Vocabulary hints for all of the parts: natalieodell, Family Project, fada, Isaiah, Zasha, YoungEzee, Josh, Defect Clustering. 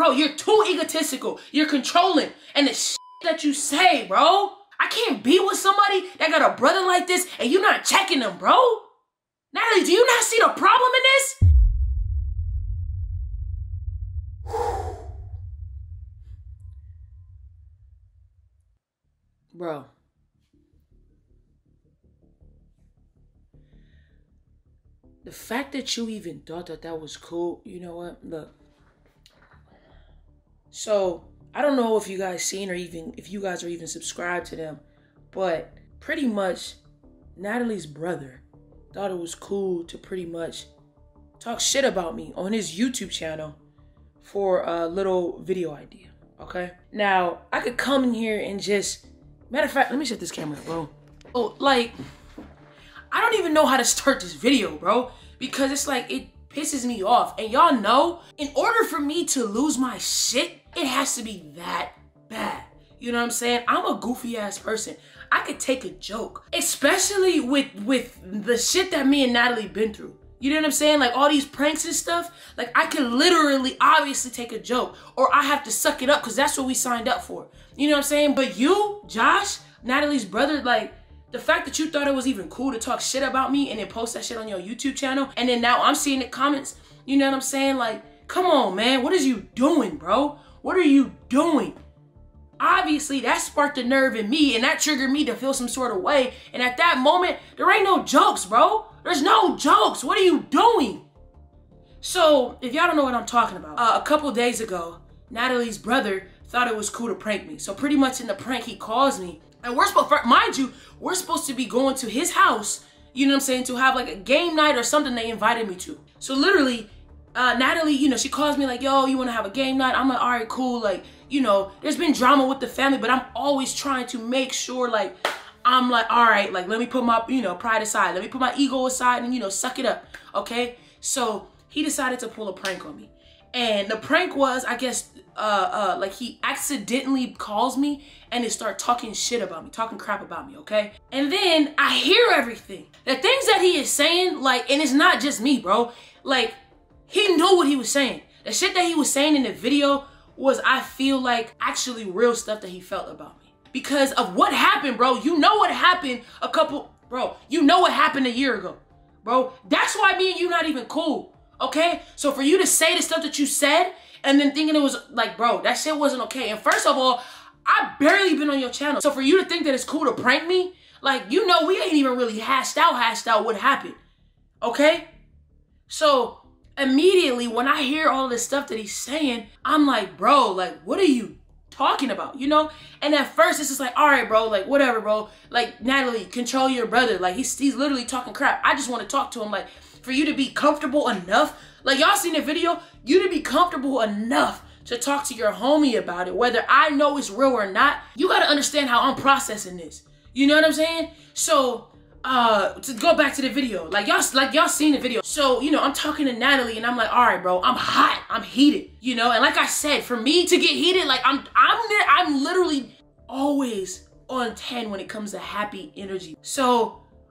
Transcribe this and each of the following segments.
Bro, you're too egotistical. You're controlling. And the shit that you say, bro. I can't be with somebody that got a brother like this and you're not checking them, bro. Natalie, do you not see the problem in this? Bro. The fact that you even thought that that was cool, you know what? Look. So, I don't know if you guys seen or even if you guys are even subscribed to them, but pretty much Natalie's brother thought it was cool to pretty much talk shit about me on his YouTube channel for a little video idea, okay? Now, I could come in here and just... Matter of fact, let me shut this camera up, bro. Oh, like, I don't even know how to start this video, bro, because it's like it pisses me off. And y'all know, in order for me to lose my shit, it has to be that bad. You know what I'm saying? I'm a goofy ass person. I could take a joke, especially with the shit that me and Natalie been through. You know what I'm saying? Like all these pranks and stuff, like I can literally obviously take a joke or I have to suck it up because that's what we signed up for. You know what I'm saying? But you, Josh, Natalie's brother, like the fact that you thought it was even cool to talk shit about me and then post that shit on your YouTube channel and then now I'm seeing the comments, you know what I'm saying? Like, come on, man, what is you doing, bro? What are you doing? Obviously, that sparked a nerve in me and that triggered me to feel some sort of way. And at that moment, there ain't no jokes, bro. There's no jokes. What are you doing? So, if y'all don't know what I'm talking about, a couple days ago, Natalie's brother thought it was cool to prank me. So pretty much in the prank, he calls me. And we're supposed, mind you, we're supposed to be going to his house, you know what I'm saying, to have like a game night or something they invited me to. So literally... Natalie, you know, she calls me like, yo, you want to have a game night? I'm like, all right, cool. Like, you know, there's been drama with the family, but I'm always trying to make sure, like, I'm like, all right, like, let me put my, you know, pride aside. Let me put my ego aside and, you know, suck it up. Okay. So he decided to pull a prank on me. And the prank was, I guess, like he accidentally calls me and they start talking shit about me, talking crap about me, okay? And then I hear everything. The things that he is saying, like, and it's not just me, bro. Like, he knew what he was saying. The shit that he was saying in the video was, I feel like, actually real stuff that he felt about me. Because of what happened, bro. You know what happened a couple, bro. You know what happened a year ago, bro. That's why me and you not even cool, okay? So for you to say the stuff that you said and then thinking it was like, bro, that shit wasn't okay. And first of all, I barely been on your channel. So for you to think that it's cool to prank me, like, you know, we ain't even really hashed out what happened, okay? So... immediately when I hear all this stuff that he's saying, I'm like, bro, like, what are you talking about? You know? And at first it's just like, all right, bro, like, whatever, bro. Like, Natalie, control your brother. Like, he's literally talking crap. I just want to talk to him. Like, for you to be comfortable enough, like, y'all seen the video, you to be comfortable enough to talk to your homie about it, whether I know it's real or not, you got to understand how I'm processing this. You know what I'm saying? So... to go back to the video, like y'all seen the video. So, you know, I'm talking to Natalie and I'm like, all right, bro, I'm hot. I'm heated, you know? And like I said, for me to get heated, like I'm literally always on 10 when it comes to happy energy. So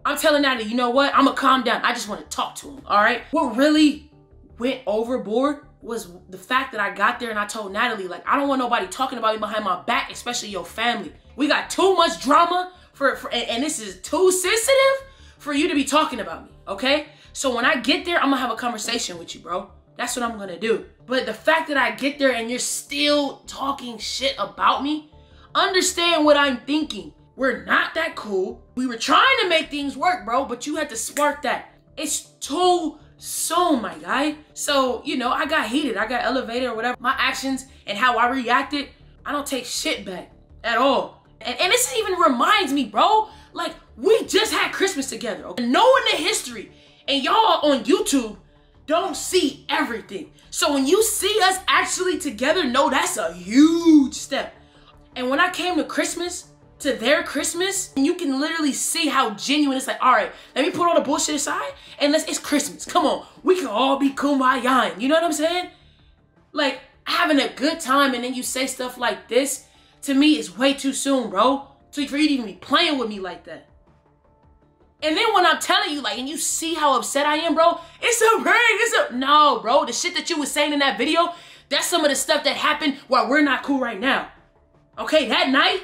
I'm telling Natalie, you know what? I'm gonna calm down. I just want to talk to him. All right. What really went overboard was the fact that I got there and I told Natalie, like, I don't want nobody talking about me behind my back, especially your family. We got too much drama. And this is too sensitive for you to be talking about me, okay? So when I get there, I'm gonna have a conversation with you, bro. That's what I'm gonna do. But the fact that I get there and you're still talking shit about me, understand what I'm thinking. We're not that cool. We were trying to make things work, bro, but you had to spark that. It's too soon, my guy. So, you know, I got heated. I got elevated or whatever. My actions and how I reacted, I don't take shit back at all. And this even reminds me, bro, like, we just had Christmas together. Okay? Knowing the history, and y'all on YouTube don't see everything. So when you see us actually together, no, that's a huge step. And when I came to Christmas, to their Christmas, and you can literally see how genuine it's like, all right, let me put all the bullshit aside, and it's Christmas. Come on, we can all be kumbaya-ing, you know what I'm saying? Like, having a good time, and then you say stuff like this, to me, it's way too soon, bro. So for you to even be playing with me like that. And then when I'm telling you, like, and you see how upset I am, bro, it's a ring, no, bro. The shit that you was saying in that video, That's some of the stuff that happened while we're not cool right now. Okay, that night,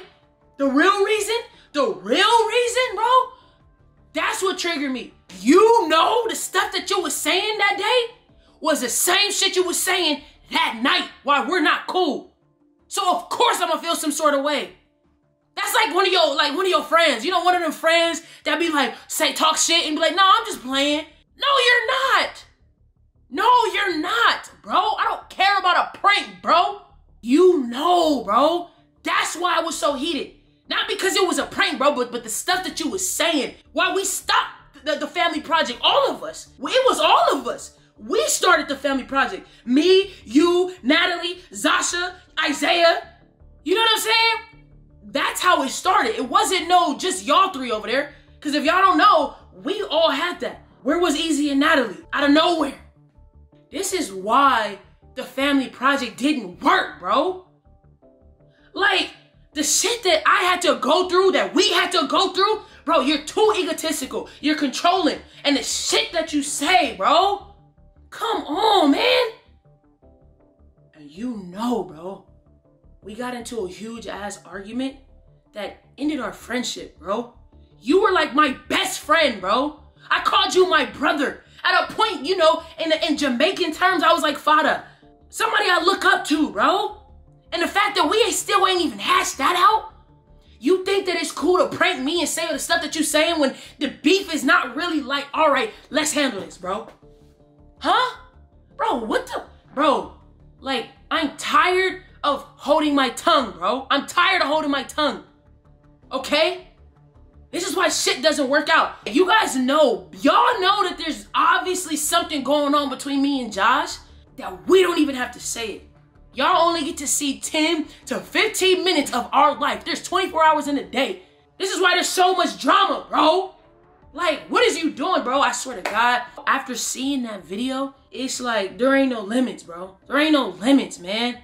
the real reason, bro, that's what triggered me. You know the stuff that you was saying that day was the same shit you was saying that night while we're not cool. So of course I'm gonna feel some sort of way. That's like one of your friends. You know, one of them friends that be like, talk shit and be like, no, I'm just playing. No, you're not. No, you're not, bro. I don't care about a prank, bro. You know, bro. That's why I was so heated. Not because it was a prank, bro, but the stuff that you was saying. Why we stopped the Family Project, all of us. It was all of us. We started the Family Project. Me, you, Natalie, Zasha, Isaiah. You know what I'm saying? That's how it started. It wasn't no just y'all three over there. Because if y'all don't know, we all had that. Where was Easy and Natalie? Out of nowhere. This is why the Family Project didn't work, bro. Like, the shit that I had to go through, that we had to go through, bro, you're too egotistical. You're controlling. And the shit that you say, bro. Come on, man. And you know, bro. We got into a huge ass argument that ended our friendship, bro. You were like my best friend, bro. I called you my brother. At a point, you know, in Jamaican terms, I was like fada. Somebody I look up to, bro. And the fact that we still ain't even hashed that out. You think that it's cool to prank me and say all the stuff that you're saying when the beef is not really like, all right, let's handle this, bro. Huh? Bro, what the? Bro, like, I'm tired of holding my tongue, bro. I'm tired of holding my tongue, okay? This is why shit doesn't work out. You guys know, y'all know that there's obviously something going on between me and Josh that we don't even have to say it. Y'all only get to see 10 to 15 minutes of our life. There's 24 hours in a day. This is why there's so much drama, bro. Like, what is you doing, bro? I swear to God, after seeing that video, it's like, there ain't no limits, bro. There ain't no limits, man.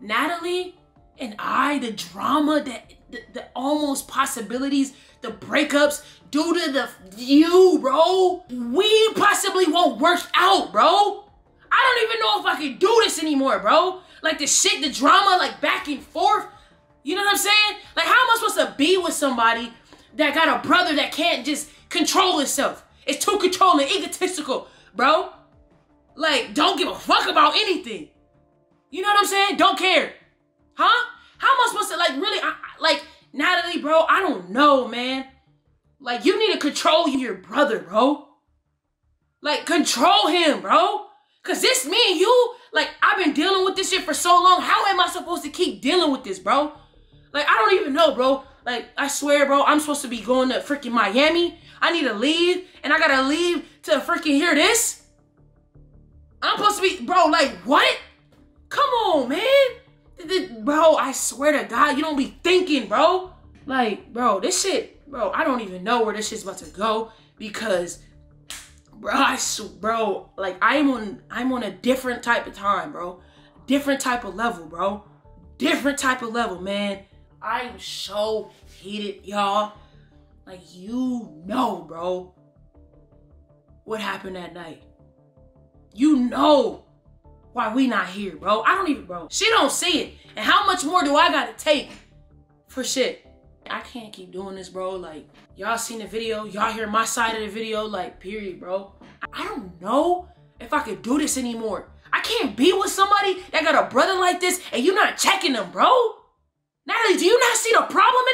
Natalie and I, the drama, the almost possibilities, the breakups due to you, bro. We possibly won't work out, bro. I don't even know if I can do this anymore, bro. Like the shit, the drama, like back and forth. You know what I'm saying? Like how am I supposed to be with somebody that got a brother that can't just control himself? It's too controlling, egotistical, bro. Like don't give a fuck about anything. You know what I'm saying? Don't care. Huh? How am I supposed to, like, really, like, Natalie, bro, I don't know, man. Like, you need to control your brother, bro. Like, control him, bro. Because this, me and you, like, I've been dealing with this shit for so long. How am I supposed to keep dealing with this, bro? Like, I don't even know, bro. Like, I swear, bro, I'm supposed to be going to freaking Miami. I need to leave, and I got to leave to freaking hear this. I'm supposed to be, bro, like, what? Come on, man. Bro, I swear to God, you don't be thinking, bro. Like, bro, this shit, bro, I don't even know where this shit's about to go because, bro, like, I'm on a different type of time, bro. Different type of level, bro. Different type of level, man. I'm so heated, y'all. Like, you know, bro, what happened that night. You know. Why we not here, bro? I don't even, bro. She don't see it. And how much more do I gotta take for shit? I can't keep doing this, bro. Like, y'all seen the video. Y'all hear my side of the video. Like, period, bro. I don't know if I could do this anymore. I can't be with somebody that got a brother like this and you not checking them, bro. Natalie, do you not see the problem